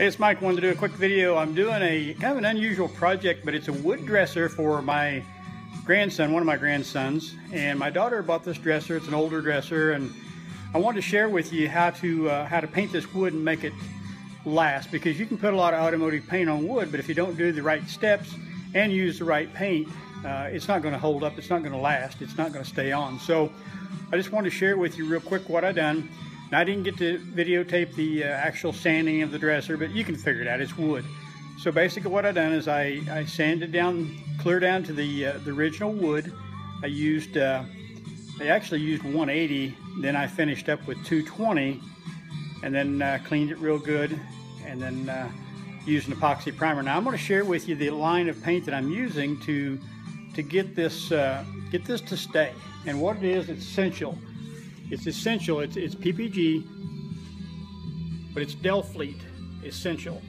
Hey, it's Mike. Wanted to do a quick video. I'm doing a kind of an unusual project, but it's a wood dresser for my grandson, one of my grandsons, and my daughter bought this dresser. It's an older dresser, and I wanted to share with you how to paint this wood and make it last, because you can put a lot of automotive paint on wood, but if you don't do the right steps and use the right paint, it's not going to hold up. It's not going to last. It's not going to stay on. So I just wanted to share with you real quick what I done. Now, I didn't get to videotape the actual sanding of the dresser, but you can figure it out. It's wood. So basically what I done is I sanded down, clear down to the original wood. I actually used 180, then I finished up with 220, and then cleaned it real good, and then used an epoxy primer. Now I'm going to share with you the line of paint that I'm using to get this to stay. And what it is, it's Essential. It's Essential, it's PPG, but it's Delfleet Essential.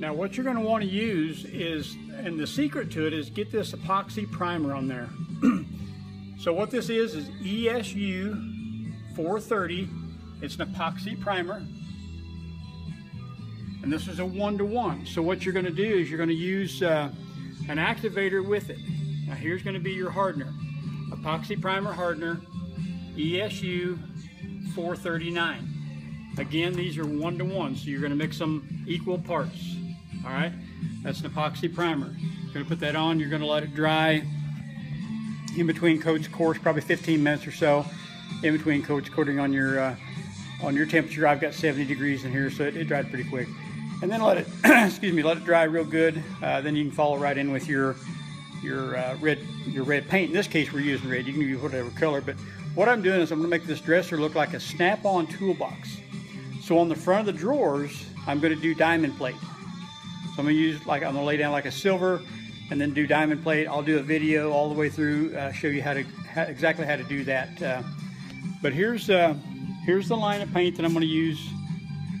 Now what you're going to want to use is, and the secret to it is, get this epoxy primer on there. So what this is ESU 430. It's an epoxy primer. And this is a 1-to-1. So what you're going to do is you're going to use an activator with it. Now here's going to be your hardener. Epoxy primer hardener. ESU 439. Again, these are 1-to-1, so you're going to mix them equal parts. All right, that's an epoxy primer. You're going to put that on. You're going to let it dry in between coats, of course, probably 15 minutes or so in between coats, coating on your temperature. I've got 70 degrees in here, so it dried pretty quick. And then let it, excuse me, let it dry real good. Then you can follow right in with your red paint. In this case, we're using red. You can use whatever color, but what I'm doing is I'm going to make this dresser look like a Snap-on toolbox. So on the front of the drawers, I'm going to do diamond plate. So I'm going to use, like, I'm going to lay down like a silver and then do diamond plate. I'll do a video all the way through, show you exactly how to do that. But here's the line of paint that I'm going to use,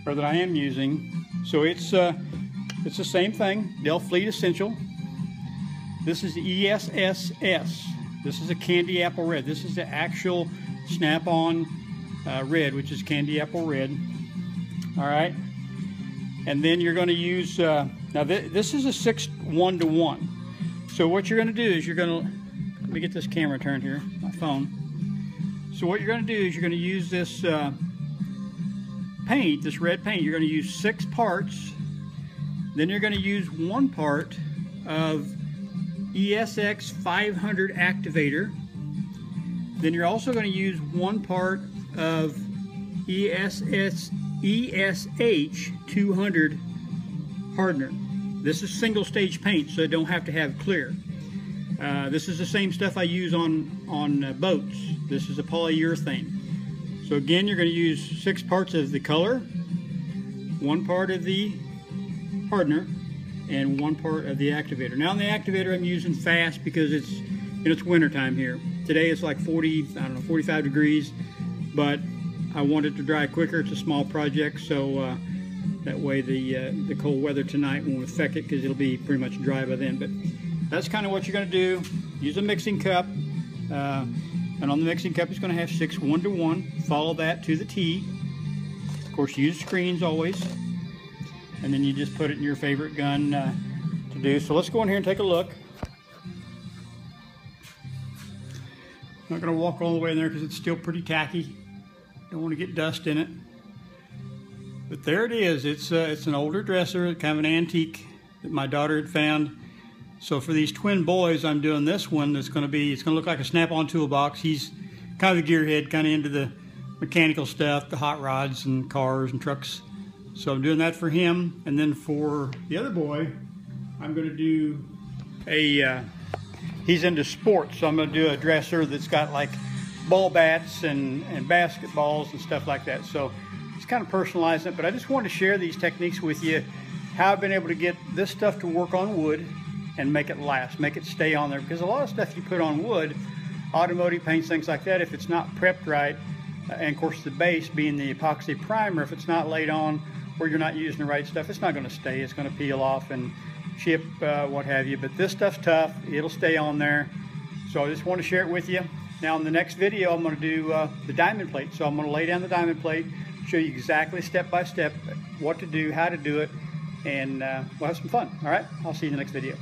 or that I am using. So it's the same thing, Delfleet Essential. This is ESSS. This is a candy apple red. This is the actual Snap-on red, which is candy apple red. All right, and then you're going to use now. This is a 6 1-to-1. So what you're going to do is you're going to, let me get this camera turned here, my phone. So what you're going to do is you're going to use this paint, this red paint. You're going to use 6 parts. Then you're going to use 1 part of ESX 500 activator. Then you're also going to use 1 part of ESH 200 hardener. This is single stage paint, so I don't have to have clear. This is the same stuff I use on boats. This is a polyurethane. So again, you're going to use 6 parts of the color, 1 part of the hardener, and 1 part of the activator. Now, on the activator, I'm using fast because it's, you know, it's winter time here. Today it's like 40, I don't know, 45 degrees, but I want it to dry quicker. It's a small project, so that way the cold weather tonight won't affect it, because it'll be pretty much dry by then. But that's kind of what you're going to do. Use a mixing cup, and on the mixing cup, it's going to have 6 1-to-1. Follow that to the T. Of course, use screens always. And then you just put it in your favorite gun to do. So let's go in here and take a look. I'm not going to walk all the way in there because it's still pretty tacky. Don't want to get dust in it. But there it is. It's an older dresser, kind of an antique that my daughter had found. So for these twin boys, I'm doing this one. That's going to be, it's going to look like a Snap-on toolbox. He's kind of a gearhead, kind of into the mechanical stuff, the hot rods and cars and trucks. So I'm doing that for him, and then for the other boy, I'm going to do a, he's into sports, so I'm going to do a dresser that's got like ball bats and basketballs and stuff like that. So it's kind of personalizing it, but I just wanted to share these techniques with you, how I've been able to get this stuff to work on wood and make it last, make it stay on there, because a lot of stuff you put on wood, automotive paints, things like that, if it's not prepped right, and of course the base being the epoxy primer, if it's not laid on, or you're not using the right stuff, it's not going to stay. It's going to peel off and chip, what have you. But this stuff's tough. It'll stay on there. So I just want to share it with you. Now in the next video, I'm going to do the diamond plate. So I'm going to lay down the diamond plate, show you exactly step by step what to do, how to do it, and we'll have some fun. All right, I'll see you in the next video.